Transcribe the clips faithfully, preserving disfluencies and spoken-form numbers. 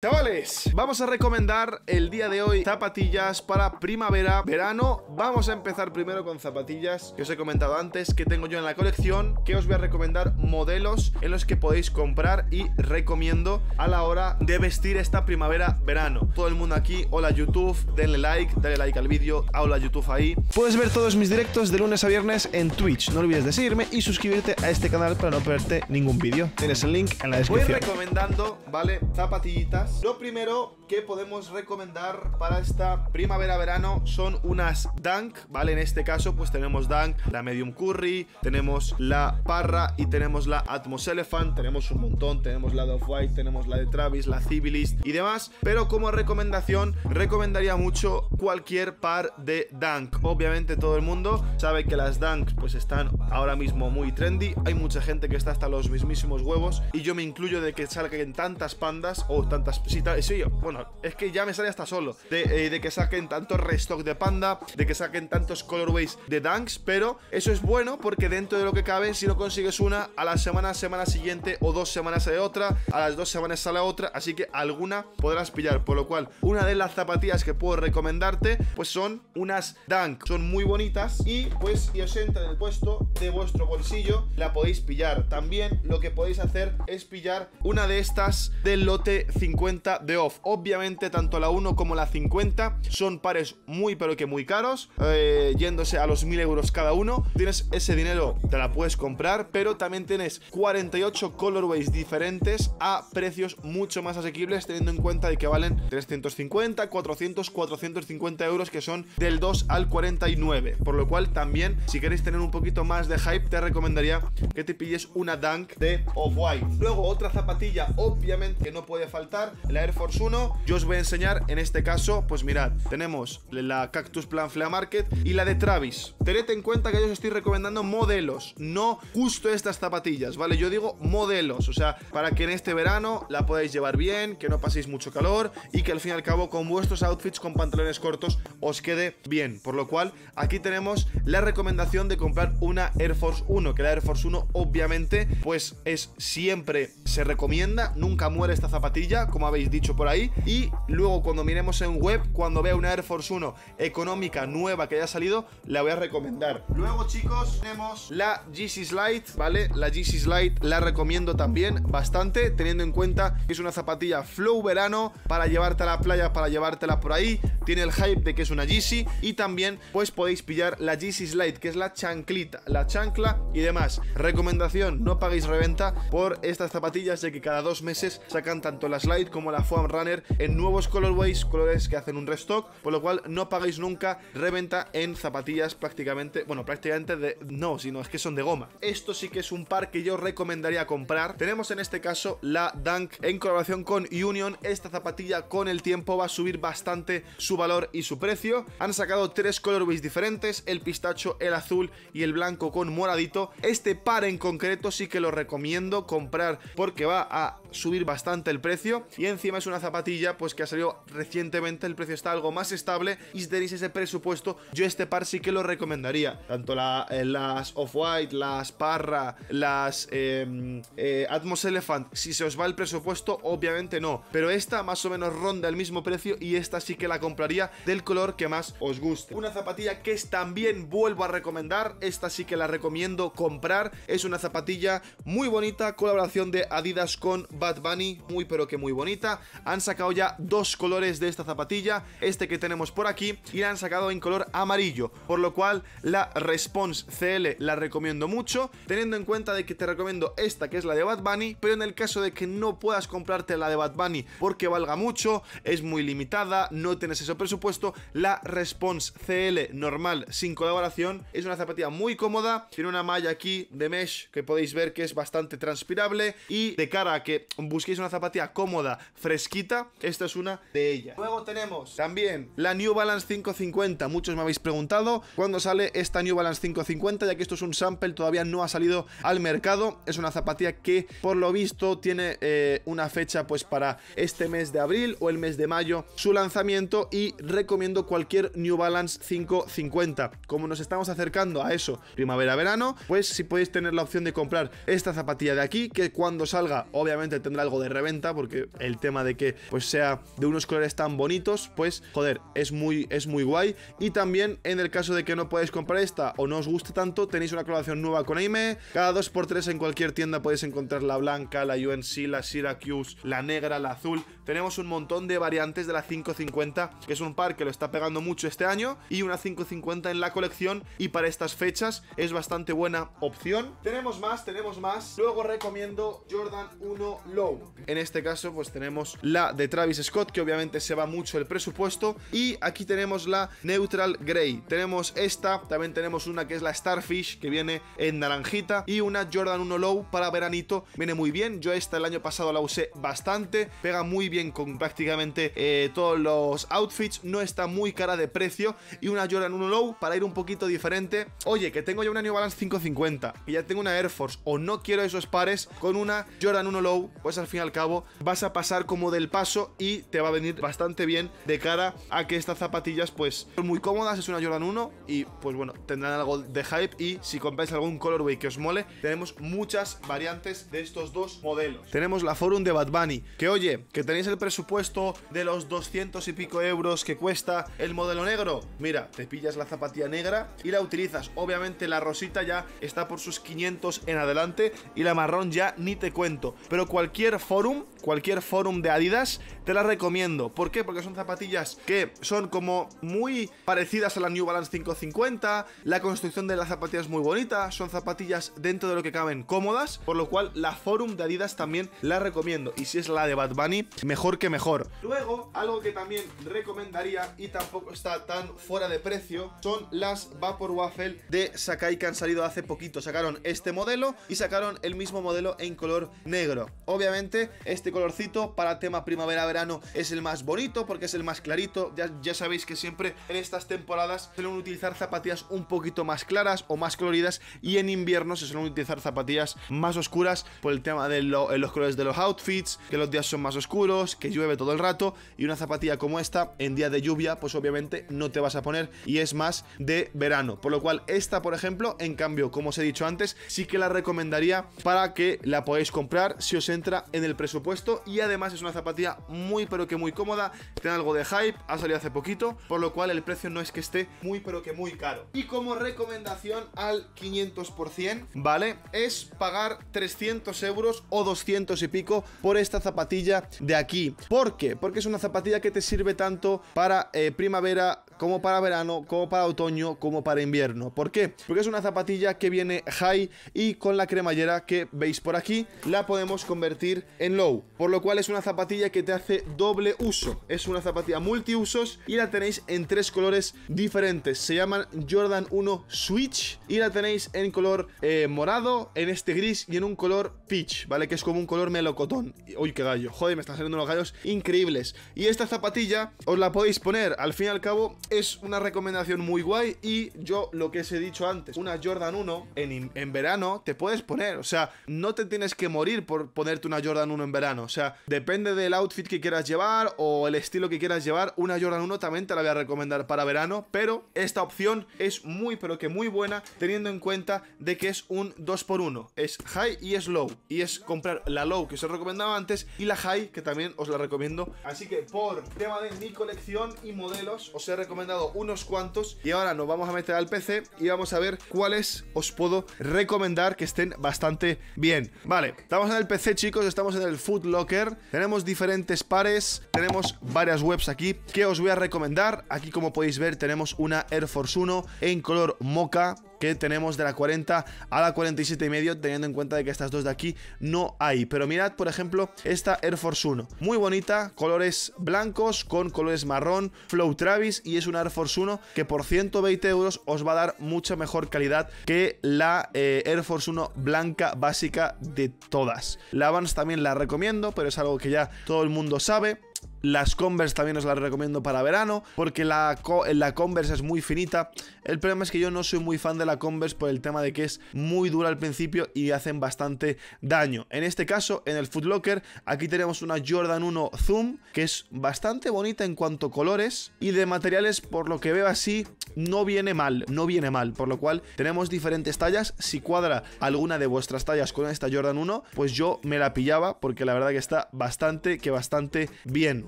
Chavales, vamos a recomendar el día de hoy zapatillas para primavera, verano. Vamos a empezar primero con zapatillas que os he comentado antes, que tengo yo en la colección, que os voy a recomendar modelos en los que podéis comprar y recomiendo a la hora de vestir esta primavera, verano. Todo el mundo aquí, hola YouTube, denle like, dale like al vídeo, hola YouTube ahí. Puedes ver todos mis directos de lunes a viernes en Twitch, no olvides de seguirme y suscribirte a este canal para no perderte ningún vídeo. Tienes el link en la descripción. Voy recomendando, vale, zapatillitas. Lo primero que podemos recomendar para esta primavera-verano son unas Dunk, ¿vale? En este caso pues tenemos Dunk, la Medium Curry, tenemos la Parra y tenemos la Atmos Elephant, tenemos un montón, tenemos la de Off-White, tenemos la de Travis, la Civilist y demás, pero como recomendación recomendaría mucho cualquier par de Dunk. Obviamente todo el mundo sabe que las Dunks pues están ahora mismo muy trendy, hay mucha gente que está hasta los mismísimos huevos y yo me incluyo de que salgan tantas pandas o oh, tantas Sí, sí, bueno, es que ya me sale hasta solo de, eh, de que saquen tanto restock de panda, de que saquen tantos colorways de Dunks, pero eso es bueno porque dentro de lo que cabe, si no consigues una a la semana, semana siguiente o dos semanas sale otra, a las dos semanas sale otra, así que alguna podrás pillar, por lo cual una de las zapatillas que puedo recomendarte pues son unas Dunk, son muy bonitas y pues y os entra en el puesto de vuestro bolsillo, la podéis pillar. También lo que podéis hacer es pillar una de estas del lote cincuenta de off. Obviamente tanto la uno como la cincuenta son pares muy pero que muy caros, eh, yéndose a los mil euros cada uno. Tienes ese dinero, te la puedes comprar, pero también tienes cuarenta y ocho colorways diferentes a precios mucho más asequibles, teniendo en cuenta de que valen trescientos cincuenta, cuatrocientos, cuatrocientos cincuenta euros, que son del dos al cuarenta y nueve, por lo cual también si queréis tener un poquito más de hype te recomendaría que te pilles una Dunk de Off-White. Luego otra zapatilla obviamente que no puede faltar, la Air Force uno. Yo os voy a enseñar en este caso, pues mirad, tenemos la Cactus Plant Flea Market y la de Travis. Tened en cuenta que yo os estoy recomendando modelos, no justo estas zapatillas, ¿vale? Yo digo modelos, o sea, para que en este verano la podáis llevar bien, que no paséis mucho calor y que al fin y al cabo con vuestros outfits con pantalones cortos os quede bien. Por lo cual, aquí tenemos la recomendación de comprar una Air Force uno, que la Air Force uno obviamente pues es siempre, se recomienda, nunca muere esta zapatilla, como habéis dicho por ahí, y luego cuando miremos en web, cuando vea una Air Force uno económica nueva que haya salido, la voy a recomendar. Luego chicos, tenemos la G C Slide, ¿vale? La G C Slide la recomiendo también bastante, teniendo en cuenta que es una zapatilla flow verano, para llevarte a la playa, para llevártela por ahí, tiene el hype de que es una G C, y también pues podéis pillar la G C Slide, que es la chanclita, la chancla y demás. Recomendación, no paguéis reventa por estas zapatillas, de que cada dos meses sacan tanto la Slide como la Foam Runner en nuevos colorways, colores que hacen un restock, por lo cual no pagáis nunca reventa en zapatillas prácticamente, bueno, prácticamente de, no, sino es que son de goma. Esto sí que es un par que yo recomendaría comprar. Tenemos en este caso la Dunk en colaboración con Union. Esta zapatilla con el tiempo va a subir bastante su valor y su precio. Han sacado tres colorways diferentes, el pistacho, el azul y el blanco con moradito. Este par en concreto sí que lo recomiendo comprar porque va a subir bastante el precio. Y encima es una zapatilla pues que ha salido recientemente, el precio está algo más estable y si tenéis ese presupuesto, yo este par sí que lo recomendaría. Tanto la, eh, las Off-White, las Parra, las eh, eh, Atmos Elephant, si se os va el presupuesto, obviamente no, pero esta más o menos ronda el mismo precio y esta sí que la compraría del color que más os guste. Una zapatilla que también vuelvo a recomendar, esta sí que la recomiendo comprar, es una zapatilla muy bonita, colaboración de Adidas con Bad Bunny, muy pero que muy muy bonita. Han sacado ya dos colores de esta zapatilla, este que tenemos por aquí y la han sacado en color amarillo, por lo cual la Response C L la recomiendo mucho, teniendo en cuenta de que te recomiendo esta que es la de Bad Bunny, pero en el caso de que no puedas comprarte la de Bad Bunny porque valga mucho, es muy limitada, no tienes ese presupuesto, la Response C L normal sin colaboración es una zapatilla muy cómoda, tiene una malla aquí de mesh que podéis ver que es bastante transpirable y de cara a que busquéis una zapatilla cómoda, fresquita, esta es una de ellas. Luego tenemos también la New Balance cinco cincuenta, muchos me habéis preguntado cuándo sale esta New Balance cinco cincuenta, ya que esto es un sample, todavía no ha salido al mercado, es una zapatilla que por lo visto tiene eh, una fecha pues para este mes de abril o el mes de mayo su lanzamiento, y recomiendo cualquier New Balance cinco cincuenta. Como nos estamos acercando a eso, primavera-verano, pues si podéis tener la opción de comprar esta zapatilla de aquí, que cuando salga obviamente tendrá algo de reventa, porque el tema de que pues sea de unos colores tan bonitos, pues joder, es muy, es muy guay. Y también en el caso de que no podáis comprar esta o no os guste tanto, tenéis una colaboración nueva con Aimé. Cada dos por tres en cualquier tienda podéis encontrar la blanca, la U N C, la Syracuse, la negra, la azul. Tenemos un montón de variantes de la cinco cincuenta, que es un par que lo está pegando mucho este año, y una cinco cincuenta en la colección, y para estas fechas es bastante buena opción. Tenemos más, tenemos más. Luego recomiendo Jordan uno Low. En este caso pues tenemos la de Travis Scott, que obviamente se va mucho el presupuesto, y aquí tenemos la Neutral Grey. Tenemos esta, también tenemos una que es la Starfish, que viene en naranjita, y una Jordan uno Low para veranito. Viene muy bien, yo esta el año pasado la usé bastante, pega muy bien con prácticamente eh, todos los outfits, no está muy cara de precio. Y una Jordan uno Low para ir un poquito diferente. Oye, que tengo ya una New Balance cinco cincuenta, que ya tengo una Air Force, o no quiero esos pares, con una Jordan uno Low, pues al fin y al cabo vas a pasar como del paso y te va a venir bastante bien de cara a que estas zapatillas pues son muy cómodas. Es una Jordan uno y pues bueno, tendrán algo de hype, y si compráis algún colorway que os mole, tenemos muchas variantes de estos dos modelos. Tenemos la Forum de Bad Bunny, que oye, que tenéis el presupuesto de los doscientos y pico euros que cuesta el modelo negro. Mira, te pillas la zapatilla negra y la utilizas. Obviamente la rosita ya está por sus quinientos en adelante, y la marrón ya ni te cuento. Pero cualquier Forum, cualquier Forum de Adidas, te la recomiendo. ¿Por qué? Porque son zapatillas que son como muy parecidas a la New Balance cinco cincuenta, la construcción de la zapatilla es muy bonita, son zapatillas dentro de lo que caben cómodas, por lo cual la Forum de Adidas también la recomiendo. Y si es la de Bad Bunny, mejor que mejor. Luego, algo que también recomendaría y tampoco está tan fuera de precio, son las Vapor Waffle de Sacai, que han salido hace poquito. Sacaron este modelo y sacaron el mismo modelo en color negro. Obviamente este colorcito para tema primavera-verano es el más bonito, porque es el más clarito. Ya, ya sabéis que siempre en estas temporadas suelen utilizar zapatillas un poquito más claras o más coloridas, y en invierno se suelen utilizar zapatillas más oscuras por el tema de lo, los colores de los outfits, que los días son más oscuros, que llueve todo el rato, y una zapatilla como esta en día de lluvia pues obviamente no te vas a poner, y es más de verano. Por lo cual esta, por ejemplo, en cambio, como os he dicho antes, sí que la recomendaría para que la podáis comprar si os entra en el presupuesto, y además es una zapatilla muy pero que muy cómoda, tiene algo de hype, ha salido hace poquito, por lo cual el precio no es que esté muy pero que muy caro. Y como recomendación al quinientos por ciento, ¿vale?, es pagar trescientos euros o doscientos y pico por esta zapatilla de aquí. ¿Por qué? Porque es una zapatilla que te sirve tanto para eh, primavera como para verano, como para otoño, como para invierno. ¿Por qué? Porque es una zapatilla que viene high, y con la cremallera que veis por aquí la podemos convertir en low, por lo cual es una zapatilla que te hace doble uso. Es una zapatilla multiusos y la tenéis en tres colores diferentes. Se llaman Jordan uno Switch y la tenéis en color eh, morado, en este gris y en un color peach, ¿vale? Que es como un color melocotón. Uy, qué gallo, joder, me están saliendo los gallos increíbles. Y esta zapatilla os la podéis poner, al fin y al cabo es una recomendación muy guay. Y yo lo que os he dicho antes, una Jordan uno en, en verano te puedes poner, o sea, no te tienes que morir por ponerte una Jordan uno en verano. O sea, depende del outfit que quieras llevar o el estilo que quieras llevar, una Jordan uno también te la voy a recomendar para verano, pero esta opción es muy pero que muy buena, teniendo en cuenta de que es un dos por uno, es high y es low, y es comprar la low que os he recomendado antes y la high, que también os la recomiendo. Así que por tema de mi colección y modelos os he recomendado unos cuantos, y ahora nos vamos a meter al P C y vamos a ver cuáles os puedo recomendar que estén bastante bien. Vale, estamos en el P C, chicos, estamos en el Foot Locker, tenemos diferentes pares, tenemos varias webs aquí que os voy a recomendar. Aquí, como podéis ver, tenemos una Air Force uno en color moca, que tenemos de la cuarenta a la cuarenta y siete y medio, teniendo en cuenta de que estas dos de aquí no hay. Pero mirad, por ejemplo, esta Air Force uno, muy bonita, colores blancos con colores marrón, Flow Travis, y es una Air Force uno que por ciento veinte euros os va a dar mucha mejor calidad que la eh, Air Force uno blanca básica de todas. La Vans también la recomiendo, pero es algo que ya todo el mundo sabe. Las Converse también os las recomiendo para verano, porque la, la Converse es muy finita. El problema es que yo no soy muy fan de la Converse por el tema de que es muy dura al principio y hacen bastante daño. En este caso, en el Foot Locker, aquí tenemos una Jordan uno Zoom, que es bastante bonita en cuanto a colores y de materiales, por lo que veo así, no viene mal, no viene mal. Por lo cual, tenemos diferentes tallas. Si cuadra alguna de vuestras tallas con esta Jordan uno, pues yo me la pillaba, porque la verdad que está bastante, que bastante bien.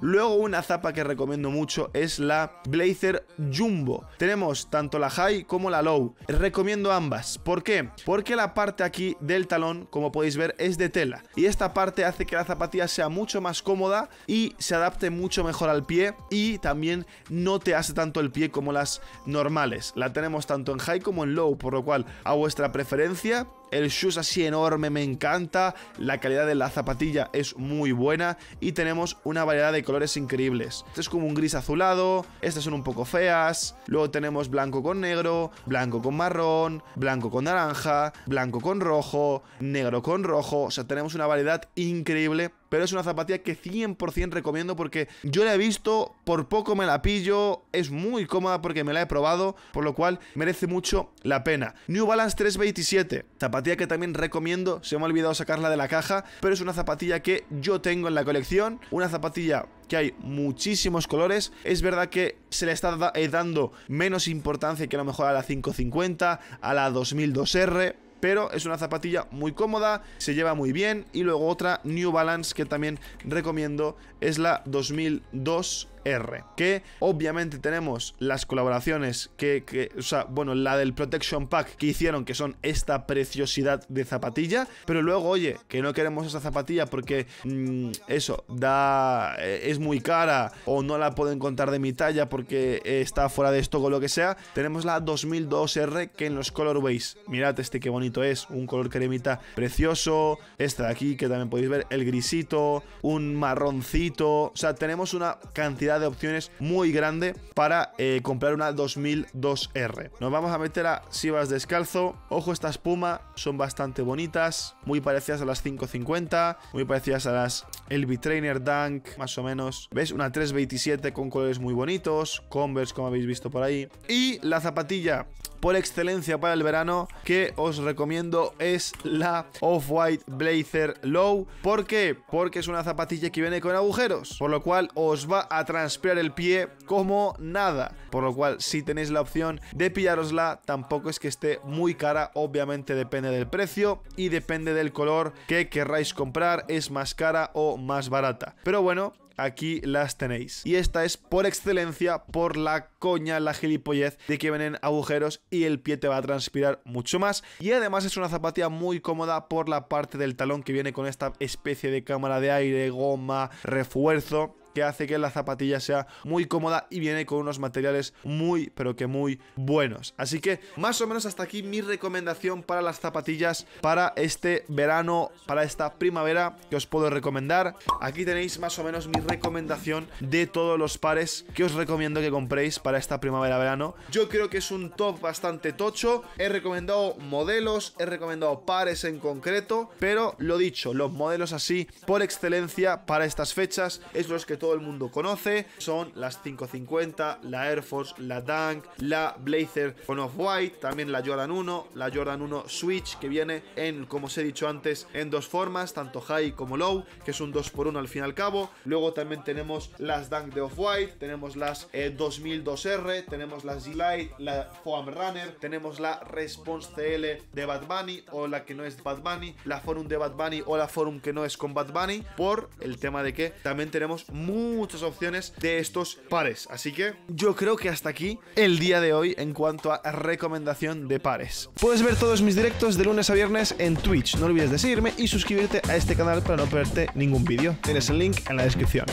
Luego, una zapa que recomiendo mucho es la Blazer Jumbo. Tenemos tanto la High como la Low. Recomiendo ambas. ¿Por qué? Porque la parte aquí del talón, como podéis ver, es de tela. Y esta parte hace que la zapatilla sea mucho más cómoda y se adapte mucho mejor al pie. Y también no te hace tanto el pie como las normales. La tenemos tanto en High como en Low, por lo cual, a vuestra preferencia. El shoe es así enorme, me encanta. La calidad de la zapatilla es muy buena y tenemos una variedad de colores increíbles. Este es como un gris azulado, estas son un poco feas. Luego tenemos blanco con negro, blanco con marrón, blanco con naranja, blanco con rojo, negro con rojo. O sea, tenemos una variedad increíble. Pero es una zapatilla que cien por cien recomiendo, porque yo la he visto, por poco me la pillo, es muy cómoda porque me la he probado, por lo cual merece mucho la pena. New Balance tres veintisiete, zapatilla que también recomiendo, se me ha olvidado sacarla de la caja, pero es una zapatilla que yo tengo en la colección, una zapatilla que hay muchísimos colores. Es verdad que se le está da- dando menos importancia que a lo mejor a la cinco cincuenta, a la dos mil dos R... pero es una zapatilla muy cómoda, se lleva muy bien. Y luego otra New Balance que también recomiendo es la dos mil dos R, que obviamente tenemos las colaboraciones que, que, o sea, bueno, la del Protection Pack que hicieron, que son esta preciosidad de zapatilla, pero luego, oye, que no queremos esa zapatilla porque mmm, eso, da, es muy cara o no la puedo encontrar de mi talla porque está fuera de stock o lo que sea, tenemos la dos mil dos R que en los colorways, mirad este que bonito es, un color cremita precioso, esta de aquí que también podéis ver, el grisito, un marroncito, o sea, tenemos una cantidad de opciones muy grande para eh, comprar una dos mil dos R. Nos vamos a meter a si vas descalzo. Ojo, esta espuma, son bastante bonitas, muy parecidas a las cinco cincuenta, muy parecidas a las L V Trainer Dunk, más o menos. ¿Ves? Una tres veintisiete con colores muy bonitos, Converse como habéis visto por ahí. Y la zapatilla por excelencia para el verano que os recomiendo es la Off-White Blazer Low. ¿Por qué? Porque es una zapatilla que viene con agujeros, por lo cual os va a transpirar el pie como nada, por lo cual si tenéis la opción de pillárosla, tampoco es que esté muy cara, obviamente depende del precio y depende del color que querráis comprar, es más cara o más barata, pero bueno, aquí las tenéis. Y esta es por excelencia por la coña, la gilipollez de que vienen agujeros y el pie te va a transpirar mucho más. Y además es una zapatilla muy cómoda por la parte del talón que viene con esta especie de cámara de aire, goma, refuerzo, que hace que la zapatilla sea muy cómoda y viene con unos materiales muy, pero que muy buenos. Así que más o menos hasta aquí mi recomendación para las zapatillas para este verano, para esta primavera, que os puedo recomendar. Aquí tenéis más o menos mi recomendación de todos los pares que os recomiendo que compréis para esta primavera-verano. Yo creo que es un top bastante tocho. He recomendado modelos, he recomendado pares en concreto, pero lo dicho, los modelos así por excelencia para estas fechas es los que todo el mundo conoce, son las cinco cincuenta, la Air Force, la Dunk, la Blazer con Off-White, también la Jordan uno, la Jordan uno Switch, que viene en, como os he dicho antes, en dos formas, tanto High como Low, que es un dos por uno al fin y al cabo. Luego también tenemos las Dunk de Off-White, tenemos las eh, dos mil dos R, tenemos las Slide, la Foam Runner, tenemos la Response C L de Bad Bunny o la que no es Bad Bunny, la Forum de Bad Bunny o la Forum que no es con Bad Bunny, por el tema de que también tenemos muchos muchas opciones de estos pares. Así que yo creo que hasta aquí el día de hoy en cuanto a recomendación de pares. Puedes ver todos mis directos de lunes a viernes en Twitch. No olvides de seguirme y suscribirte a este canal para no perderte ningún vídeo. Tienes el link en la descripción.